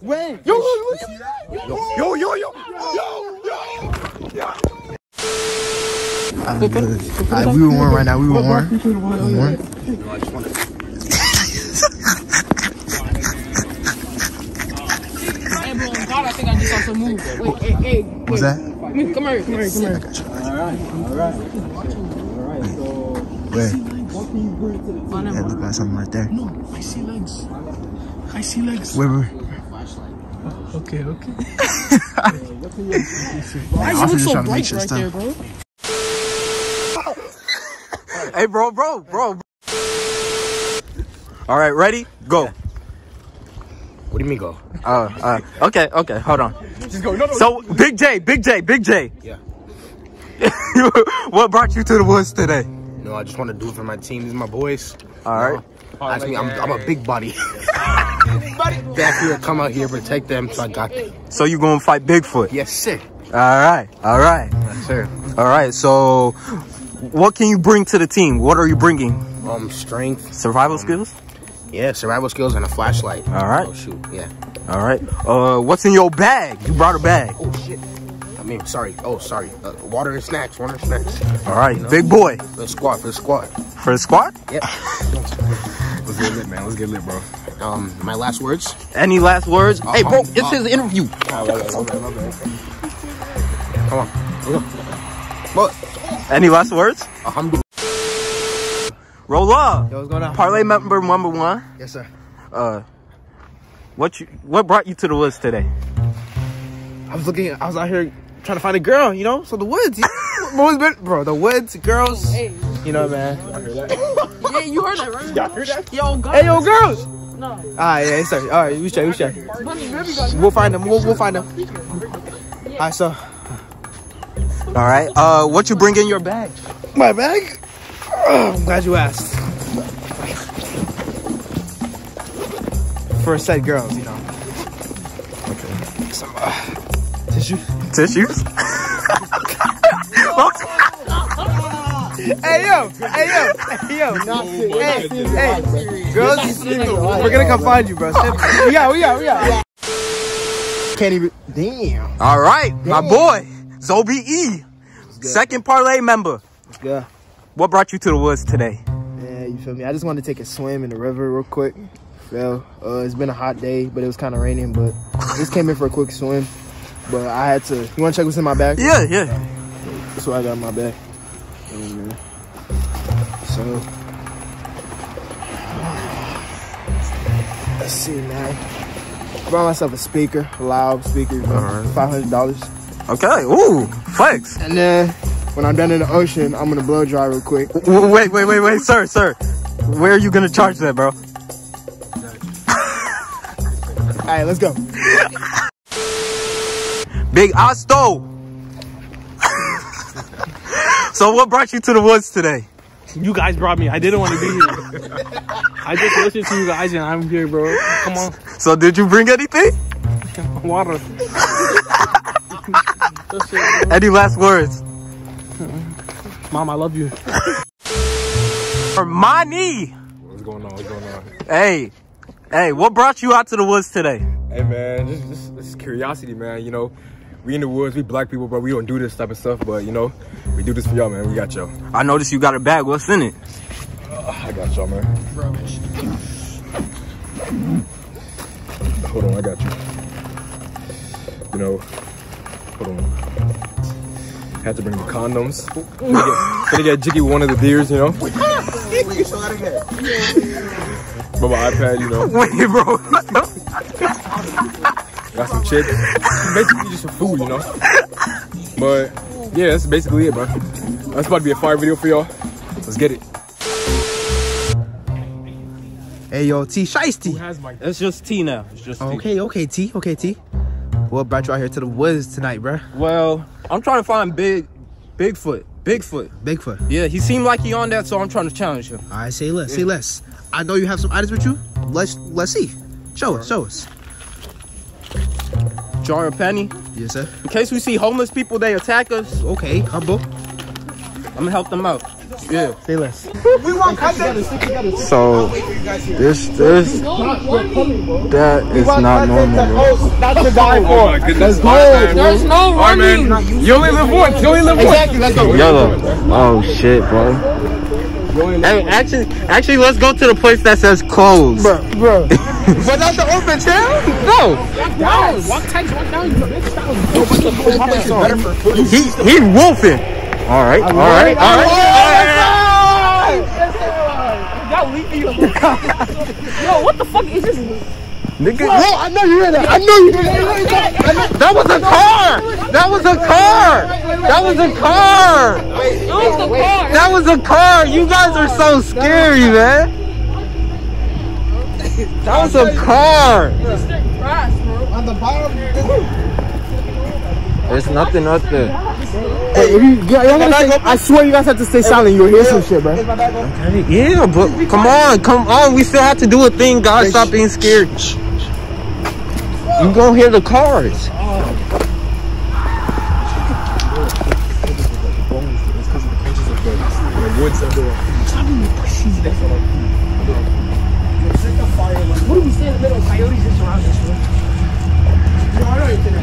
Wait! Yo! We were warm right now. We were warm. I just want to. I think I just have to move. Wait, hey. What's that? Come here. Alright. So. Where? Yeah, look like something right there. No, I see legs. Where? Okay. Why does it look so bright right there, bro? Hey, bro. Alright, ready? Go. What do you mean go? Okay, hold on. Just go. No. So, Big J. Yeah. What brought you to the woods today? No, I just want to do it for my team. These are my boys. Alright. I'm a big body. Back here, come out here, protect them, so I got them. So you going to fight Bigfoot? Yes, sir. Alright. Yes, sir. Alright, so what can you bring to the team? What are you bringing? Strength. Survival skills? Yeah, survival skills and a flashlight. All right. Oh, shoot. Yeah. All right. What's in your bag? You brought a bag. Oh, shit. Sorry. Water and snacks. All right. You know? Big boy. For the squad. For the squad? Yep. Let's get lit, man. Let's get lit, bro. My last words? Any last words? Hey, bro, it's his interview. Right. Come on. Look. Any last words? Alhamdulillah. Roll up. Yo, what's going on? Parlay member number one. Yes, sir. What brought you to the woods today? I was out here trying to find a girl, you know. So the woods, the woods, girls. Hey. You know, man. I heard that. Yeah, you heard that, right? Y'all heard that? Yo, girls. Hey, yo, girls. No. Alright, yeah, sorry. Alright, we check. We'll find them. We'll find them. Alright, so. Alright. What you bring in your bag? My bag. Oh, I'm glad you asked. For said girls, you know. Okay. Some tissues? Hey yo! Hey, girls, we're gonna come find you, bro. We out. Can't even. Damn. All right, my boy, Zobe, second parlay member. Yeah. What brought you to the woods today? Yeah, you feel me? I just wanted to take a swim in the river real quick. So, it's been a hot day, but it was kind of raining, but I just came in for a quick swim. But I had to... You want to check what's in my bag? Yeah. That's what I got in my bag. And, let's see, man. I brought myself a speaker, a loud speaker, $500. Okay, ooh, flex. And then... When I'm done in the ocean, I'm gonna blow dry real quick. Wait, sir. Where are you gonna charge that, bro? All right, let's go. Big Austo. So what brought you to the woods today? You guys brought me. I didn't want to be here. I just listened to you guys and I'm here, bro. Come on. So did you bring anything? Water. Any last words? Mom, I love you. Armani! What's going on? Hey, what brought you out to the woods today? Hey, man, just curiosity, man. You know, we in the woods, we black people, but we don't do this type of stuff. But, you know, we do this for y'all, man. We got y'all. I noticed you got a bag. What's in it? I got y'all, man. Hold on, I got you. You know, hold on. Had to bring the condoms. Gonna get jiggy with one of the deers, you know? But my iPad, you know? Wait, bro. Got some chips. Basically just some food, you know? But, yeah, that's basically it, bro. That's about to be a fire video for y'all. Let's get it. Hey, yo, Tee, shiesty. That's just Tee now. It's just Tee. Okay, Tee. What brought you out here to the woods tonight, bro? Well, I'm trying to find Bigfoot. Yeah, he seemed like he on that, so I'm trying to challenge him. All right, say less. I know you have some items with you. Let's see. Show us. Jar of penny. Yes, sir. In case we see homeless people, they attack us. Okay, humble. I'm gonna help them out. Yeah. Say less. We want content. So this that is not normal. Not to die for. Let's go. There's no running. You only live once. You only live once. Exactly. Let's go. Yellow. Oh shit, bro. Hey, actually, let's go to the place that says closed. Bro. Was that the open tail? No. Yes. He's wolfing. All right. Yo, what the fuck is this? Nigga. Bro, I know you hear that. I know you hear that. That was a car. That was a car. That was a car! That was a car! You guys are so scary, man! That was a car! On the bottom. There's nothing out there. Hey, I swear you guys have to stay silent. You'll hear some shit, bro. Yeah, but come on. We still have to do a thing, guys. Stop being scared. You gonna hear the cars. Woods everywhere. What do we say in the middle? Coyotes just around us, bro. No, I don't even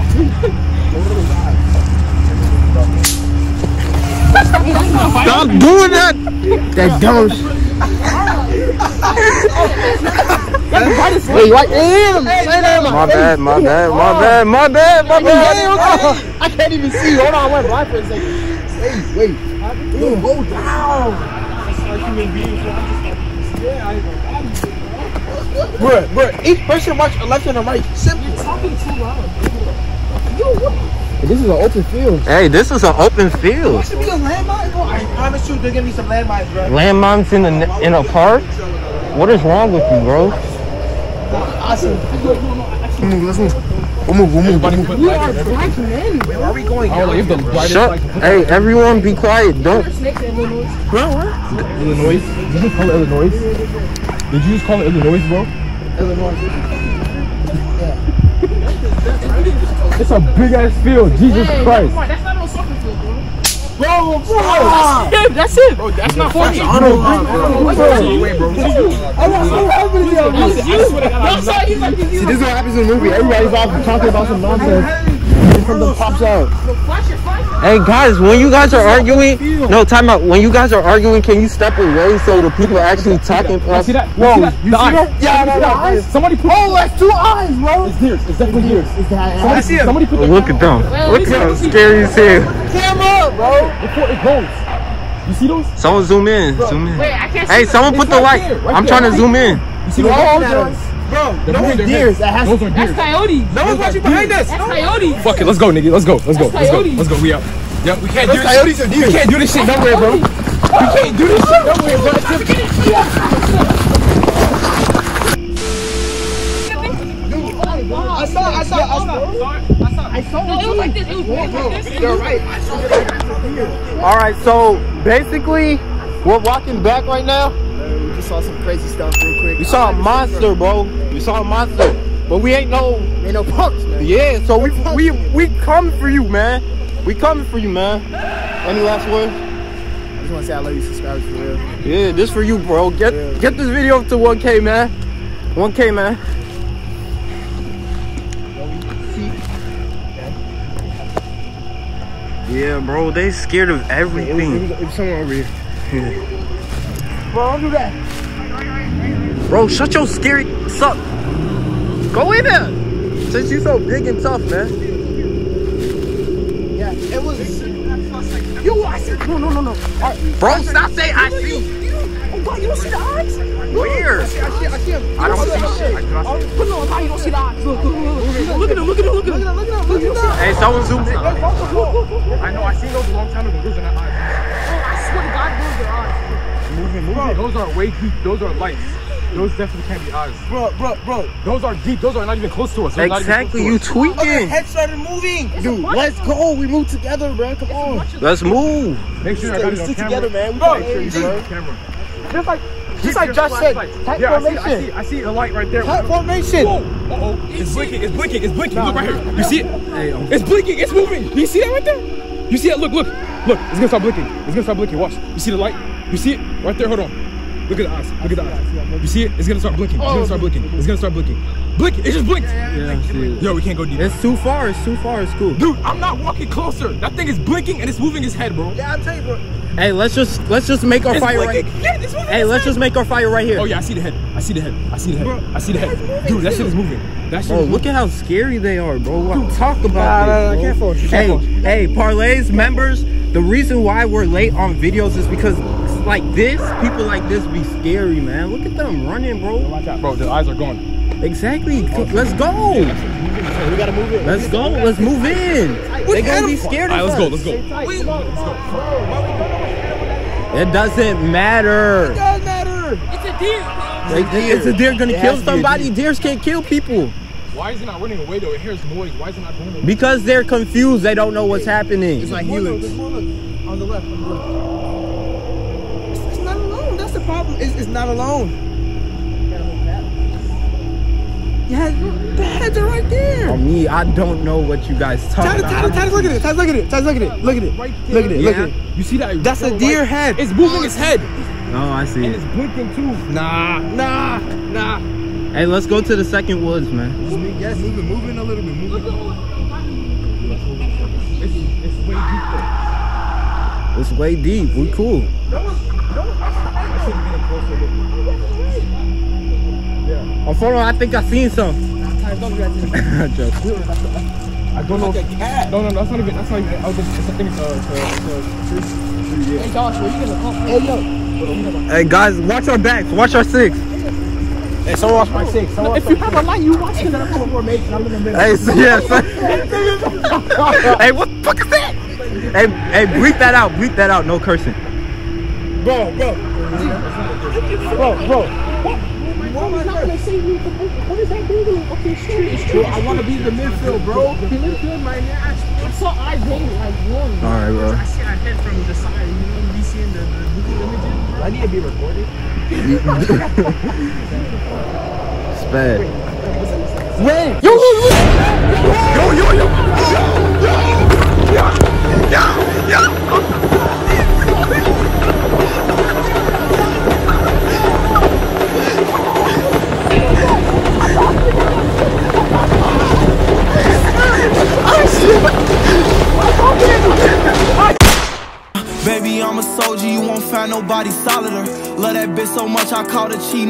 that. Stop doing that! That dumb shit. Wait, what? My bad. I can't even see. Hold on, I went blind for a second. Wait. Dude, go down! Bruh, each person watch left and right. Simple. You're talking too loud. This is an open field. Hey, this is an open field. There should be a landmine, bro. I promise you there's gonna be some landmines, bro. Landmines in a park? What is wrong with you, bro? Awesome. We'll move. We are black men. Where are we going? Oh, shut. Hey, everyone, be quiet. Don't. Illinois. Did you call it Illinois? Did you just call it Illinois, bro? Illinois. Yeah. It's a big ass field. Jesus Christ. That's not on soccer field, bro. That's it. Bro, that's not for me. See, this is what happens in the movie. Everybody's off talking about some nonsense. And something pops out. Hey guys, when you guys are arguing, no, time out. When you guys are arguing, can you step away so the people are actually talking? See that? Whoa, you see that? Yeah, the eyes. Somebody put. Oh, that's two eyes, bro. It's theirs. It's definitely theirs. I see it. Somebody put. Look at them. Look how scary it's here. Camera, bro. It goes. You see those? Someone zoom in. Bro. Zoom in. Wait, I can't see. Hey, someone put the light. I'm trying to zoom in. You see those? Bro, those are deers. That's coyotes. No one's watching behind us. That's coyotes. Fuck it, let's go, nigga. Let's go. We out. Yep, we can't do this. Coyotes are deers. We can't do this shit nowhere, bro. I saw. No, it was like this. You're right. All right, so basically, we're walking back right now. We just saw some crazy stuff real quick. We saw a monster, bro. But we ain't no punks, man. Yeah, so we coming for you, man. Any last words? I just want to say I love you, subscribers, for real. Yeah, this for you, bro. Get this video to 1K, man. 1K, man. Yeah, bro, they scared of everything. There's someone over here. Bro, don't do that. Bro, shut your scary suck. Go in there. Since you so big and tough, man. Yeah, it was. Yo, I see. No. Right. Bro, stop saying I see. Oh God, you don't see the eyes? Where? I see him. I don't see shit. Put it on high, you don't see the eyes. Look at him. Hey, someone zoomed in. I know, I seen those a long time ago. Those are not eyes. Oh, I swear to God, those are eyes. Moving. Those are way deep. Those are lights. Those definitely can't be eyes. Bro. Those are deep. Those are not even close to us. Exactly, you tweaking. Okay, head started moving. Dude, let's go. We move together, bro. Come on. Let's move. Make sure I got it on camera. We got it on camera. Just like Josh said, tight formation. I see the light right there. Tight formation. Whoa. Uh-oh. It's blinking. Look right here. You see it? It's blinking. It's moving. You see that right there? You see it? Look. It's going to start blinking. Watch. You see the light? You see it? Right there, hold on. Look at the eyes. Look at the eyes. You see it? It's gonna start blinking. It's gonna start blinking. It's gonna start blinking. Blink! It just blinked! Yeah, yo, we can't go deep. It's too far, it's too far, it's cool. Dude, I'm not walking closer. That thing is blinking and it's moving his head, bro. Yeah, I'm telling you, bro. Hey, let's just make our fire right here. Yeah, it's moving. Hey, let's just make our fire right here. Oh yeah, I see the head. I see the head. I see the head. Bro, I see the head. Dude, that shit is moving. That shit bro, is moving. Look at how scary they are, bro. Dude, talk about it. Bro. Hey, Parlays, members, the reason why we're late on videos is because like this, people like this be scary, man. Look at them running, bro. Watch out, bro. Their eyes are gone. Exactly. Let's go. We gotta move in. Let's go. Let's move in. They're gonna be scared of us. Alright, let's go. Let's go. It doesn't matter. It does matter. It's a deer. It's a deer gonna kill somebody. Deers can't kill people. Why is it not running away though? It hears noise. Why is it not running away? Because they're confused. They don't know what's happening. It's like humans. On the left. It's not alone. That's the problem. It's not alone. Yeah, the heads are right there. Oh, me, I don't know what you guys talking about. Taz, look at it. Taz, look at it. Taz, look at it. Look at it. Look at it. Look at it. Look at it. You see that? That's a deer head. It's moving its head. Oh, I see. And it's blinking too. Nah. Hey, let's go to the second woods, man. Yes, moving a little bit. It's way deep. We cool. Oh, hold on, I think I seen some. I don't know. No, that's not even. I was just thinking. Hey, Josh, where you gonna come? Hey, yo. Hey, guys, watch our backs. Watch our six. Hey, someone watch my six. If you have a light, you watch it. I'm gonna make it. I'm gonna make it. Hey, yes. Hey, what the fuck is that? Hey, bleep that out. Bleep that out. No cursing. Bro. What is that doing? Okay, sure, it's true. I want to be in the midfield, bro. The midfield, my ass. I saw eyes rolling like one. All right, bro. I see our head from the side. You know, we seeing the Google images. Bro. I need to be recorded. Spad. When? Baby, I'm a soldier, you won't find nobody solider. Love that bitch so much, I call her cheating.